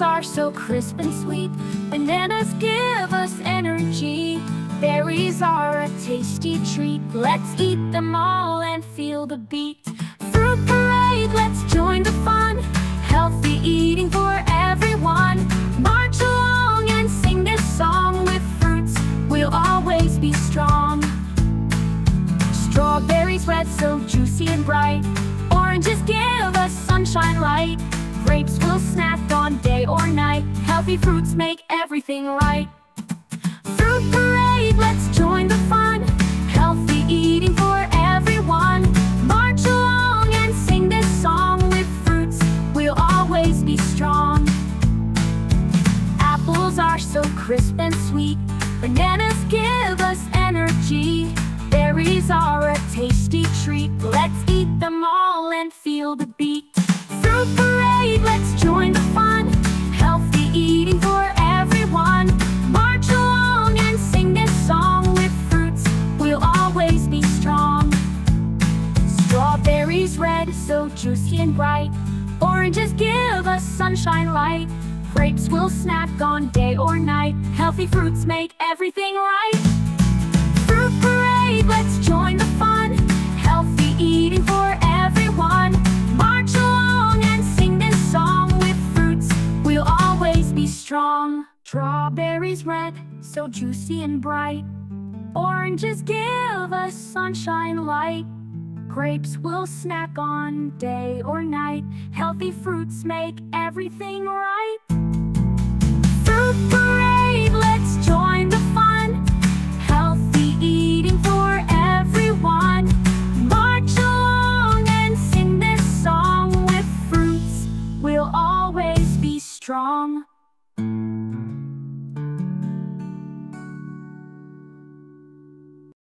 apples are so crisp and sweet. Bananas give us energy. Berries are a tasty treat. Let's eat them all and feel the beat. Fruit parade, let's join the fun. Healthy eating for everyone. March along and sing this song. With fruits, we'll always be strong. Strawberries red, so juicy and bright. Oranges give us sunshine light. Grapes will snack on day or night. Healthy fruits make everything right. Fruit parade, let's join the fun. Healthy eating for everyone. March along and sing this song. With fruits, we'll always be strong. Apples are so crisp and sweet. Bananas give us energy. Berries are a tasty treat. Let's eat them all and feel the beat. Fruit parade, let's join the fun. Healthy eating for everyone. March along and sing this song. With fruits, we'll always be strong. Strawberries red, so juicy and bright. Oranges give us sunshine light. Grapes will snack on day or night. Healthy fruits make everything right. Fruit parade, let's join the fun. Healthy eating for everyone. March along and sing this song. With fruits, we'll always be strong. Strawberries red, so juicy and bright. Oranges give us sunshine light. Grapes will snack on day or night. Healthy fruits make everything right. Fruit parade, let's join the fun. Healthy eating for everyone. March along and sing this song. With fruits, we'll always be strong.